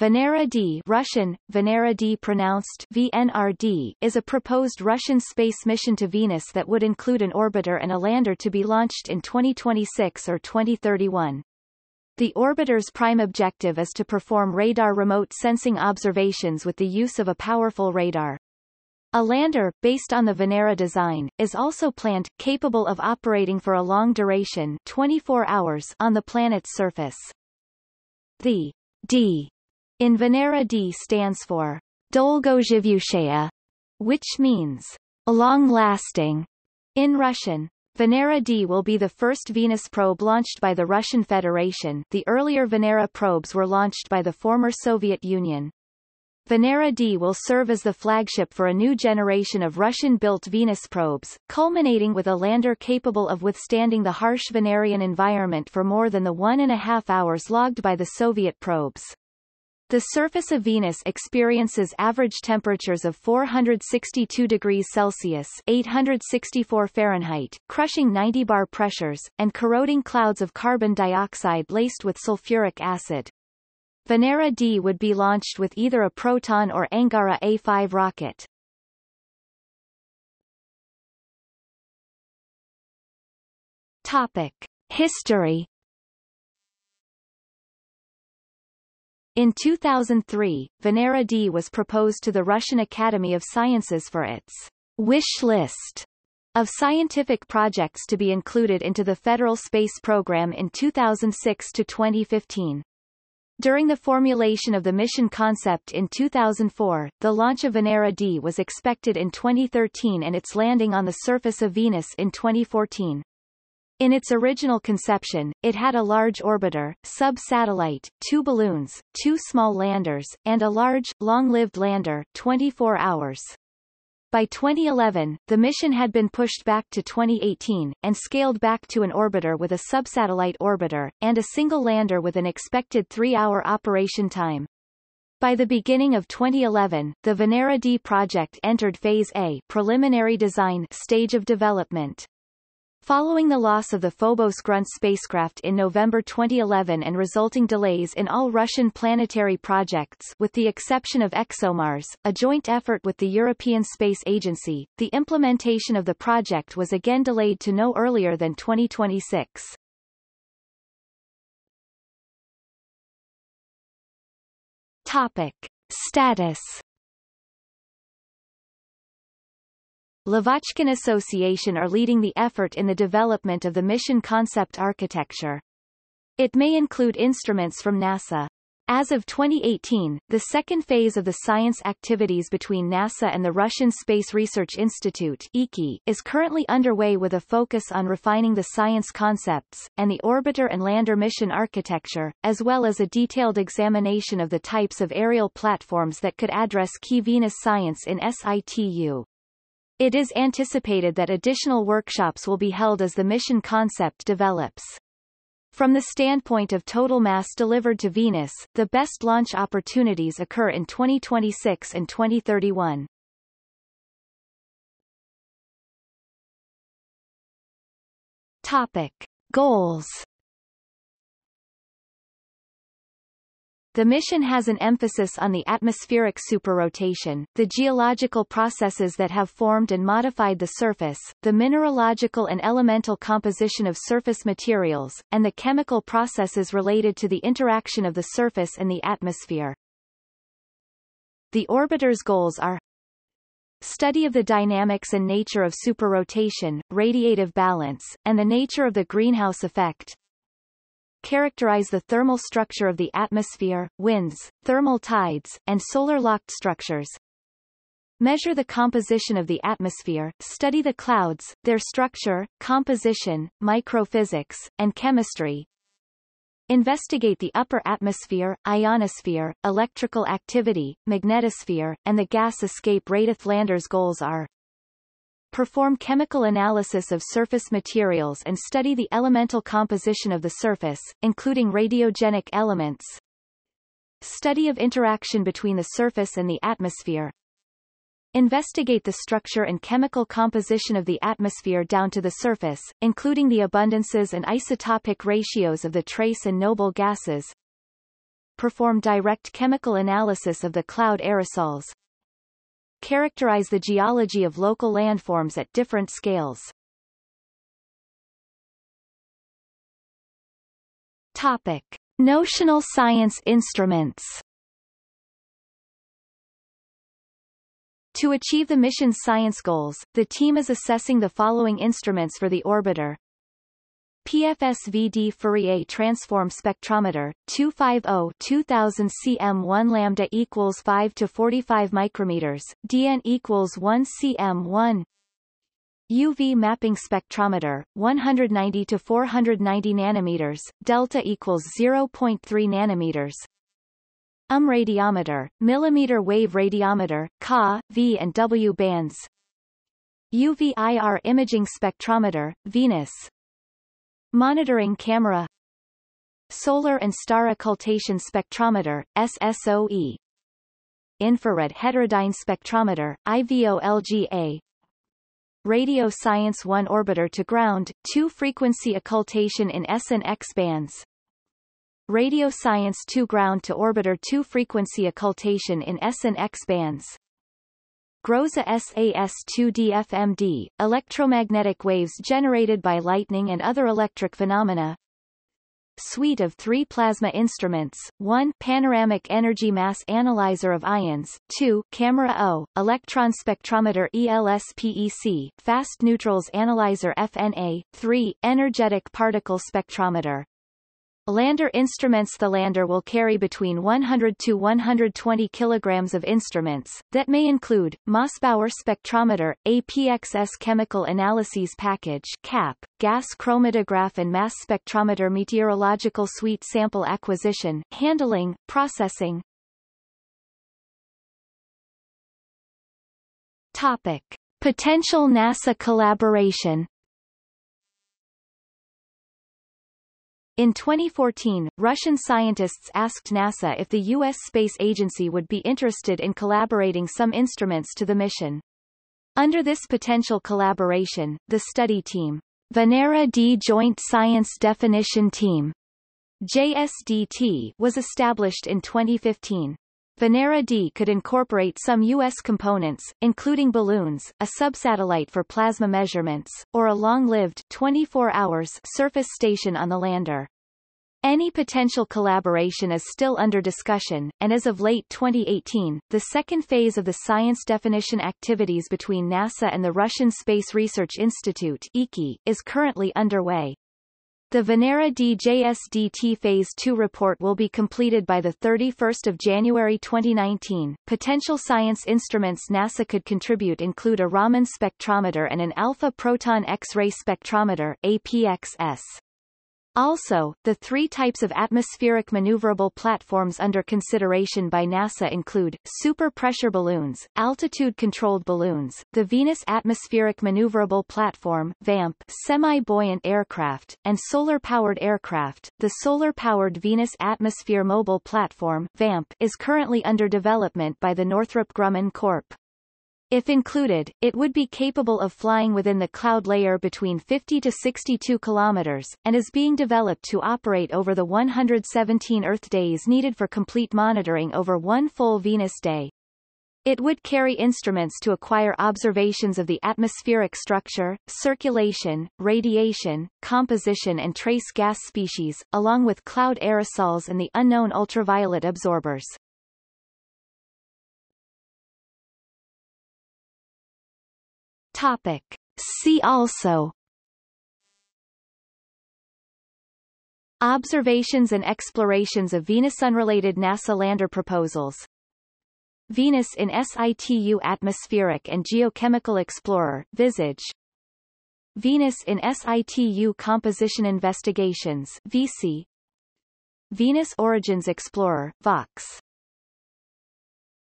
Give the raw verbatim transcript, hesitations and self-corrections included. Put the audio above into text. Venera-D, Russian Venera-D pronounced V N R D, is a proposed Russian space mission to Venus that would include an orbiter and a lander to be launched in twenty twenty-six or twenty thirty-one. The orbiter's prime objective is to perform radar remote sensing observations with the use of a powerful radar. A lander, based on the Venera design, is also planned, capable of operating for a long duration, twenty-four hours, on the planet's surface. The D in Venera-D stands for dolgozhivushaya, which means long-lasting in Russian. Venera-D will be the first Venus probe launched by the Russian Federation. The earlier Venera probes were launched by the former Soviet Union. Venera-D will serve as the flagship for a new generation of Russian-built Venus probes, culminating with a lander capable of withstanding the harsh Venerian environment for more than the one and a half hours logged by the Soviet probes. The surface of Venus experiences average temperatures of four hundred sixty-two degrees Celsius (eight hundred sixty-four Fahrenheit), crushing ninety bar pressures, and corroding clouds of carbon dioxide laced with sulfuric acid. Venera-D would be launched with either a Proton or Angara A five rocket. Topic: History. In two thousand three, Venera-D was proposed to the Russian Academy of Sciences for its wish list of scientific projects to be included into the Federal Space Program in two thousand six to twenty fifteen. During the formulation of the mission concept in two thousand four, the launch of Venera-D was expected in twenty thirteen and its landing on the surface of Venus in twenty fourteen. In its original conception, it had a large orbiter, sub-satellite, two balloons, two small landers, and a large, long-lived lander, twenty-four hours. By twenty eleven, the mission had been pushed back to twenty eighteen, and scaled back to an orbiter with a subsatellite orbiter, and a single lander with an expected three-hour operation time. By the beginning of twenty eleven, the Venera-D project entered Phase A, preliminary design, stage of development. Following the loss of the Phobos-Grunt spacecraft in November twenty eleven and resulting delays in all Russian planetary projects with the exception of ExoMars, a joint effort with the European Space Agency, the implementation of the project was again delayed to no earlier than twenty twenty-six. Topic: Status. Lavochkin Association are leading the effort in the development of the mission concept architecture. It may include instruments from NASA. As of twenty eighteen, the second phase of the science activities between NASA and the Russian Space Research Institute (I K I) is currently underway with a focus on refining the science concepts, and the orbiter and lander mission architecture, as well as a detailed examination of the types of aerial platforms that could address key Venus science in situ. It is anticipated that additional workshops will be held as the mission concept develops. From the standpoint of total mass delivered to Venus, the best launch opportunities occur in twenty twenty-six and twenty thirty-one. Topic: Goals. The mission has an emphasis on the atmospheric superrotation, the geological processes that have formed and modified the surface, the mineralogical and elemental composition of surface materials, and the chemical processes related to the interaction of the surface and the atmosphere. The orbiter's goals are study of the dynamics and nature of superrotation, radiative balance, and the nature of the greenhouse effect. Characterize the thermal structure of the atmosphere, winds, thermal tides, and solar-locked structures. Measure the composition of the atmosphere, study the clouds, their structure, composition, microphysics, and chemistry. Investigate the upper atmosphere, ionosphere, electrical activity, magnetosphere, and the gas escape rate. The lander's goals are: perform chemical analysis of surface materials and study the elemental composition of the surface, including radiogenic elements. Study of interaction between the surface and the atmosphere. Investigate the structure and chemical composition of the atmosphere down to the surface, including the abundances and isotopic ratios of the trace and noble gases. perform direct chemical analysis of the cloud aerosols, characterize the geology of local landforms at different scales. Topic: Notional science instruments. To achieve the mission's science goals, the team is assessing the following instruments for the orbiter. P F S V D Fourier Transform Spectrometer, two hundred fifty, two thousand cm one lambda equals five to forty-five micrometers, D N equals one centimeter one. U V Mapping Spectrometer, one hundred ninety to four hundred ninety nanometers, delta equals zero point three nanometers. U M radiometer, millimeter wave radiometer, Ka, V and W bands. U V I R imaging spectrometer, Venus. Monitoring camera. Solar and star occultation spectrometer, S S O E. Infrared heterodyne spectrometer, I V O L G A. Radio Science one orbiter to ground, two frequency occultation in S and X bands. Radio Science two ground to orbiter two frequency occultation in S and X bands. Groza S A S two D F M D, electromagnetic waves generated by lightning and other electric phenomena. Suite of three plasma instruments, one panoramic energy mass analyzer of ions, two camera O, electron spectrometer ELSPEC, fast neutrals analyzer F N A, three energetic particle spectrometer. Lander instruments. The lander will carry between one hundred to one hundred twenty kilograms of instruments, that may include, Mossbauer Spectrometer, A P X S Chemical Analyses Package C A P, Gas Chromatograph and Mass Spectrometer. Meteorological Suite. Sample acquisition, handling, processing. Topic. Potential NASA collaboration. In twenty fourteen, Russian scientists asked NASA if the U S Space Agency would be interested in collaborating some instruments to the mission. Under this potential collaboration, the study team, Venera-D Joint Science Definition Team, J S D T, was established in twenty fifteen. Venera-D could incorporate some U S components, including balloons, a subsatellite for plasma measurements, or a long-lived twenty-four hours surface station on the lander. Any potential collaboration is still under discussion, and as of late twenty eighteen, the second phase of the science definition activities between NASA and the Russian Space Research Institute (I K I) is currently underway. The Venera-D J S D T Phase two report will be completed by the thirty-first of January twenty nineteen. Potential science instruments NASA could contribute include a Raman spectrometer and an alpha proton X-ray spectrometer (A P X S). Also, the three types of atmospheric maneuverable platforms under consideration by NASA include, super-pressure balloons, altitude-controlled balloons, the Venus Atmospheric Maneuverable Platform (VAMP), semi-buoyant aircraft, and solar-powered aircraft. The solar-powered Venus Atmosphere Mobile Platform (VAMP) is currently under development by the Northrop Grumman Corp. If included, it would be capable of flying within the cloud layer between fifty to sixty-two kilometers, and is being developed to operate over the one hundred seventeen Earth days needed for complete monitoring over one full Venus day. It would carry instruments to acquire observations of the atmospheric structure, circulation, radiation, composition and trace gas species, along with cloud aerosols and the unknown ultraviolet absorbers. Topic. See also: Observations and explorations of Venus-unrelated NASA lander proposals, Venus in situ Atmospheric and Geochemical Explorer Visage, Venus in situ Composition Investigations V C, Venus Origins Explorer Vox.